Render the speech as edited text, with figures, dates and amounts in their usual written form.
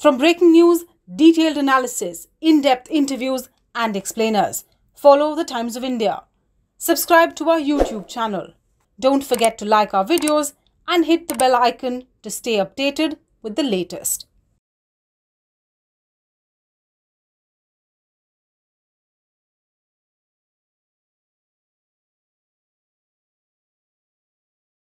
From breaking news, detailed analysis, in-depth interviews and explainers, follow the Times of India. Subscribe to our YouTube channel. Don't forget to like our videos and hit the bell icon to stay updated with the latest.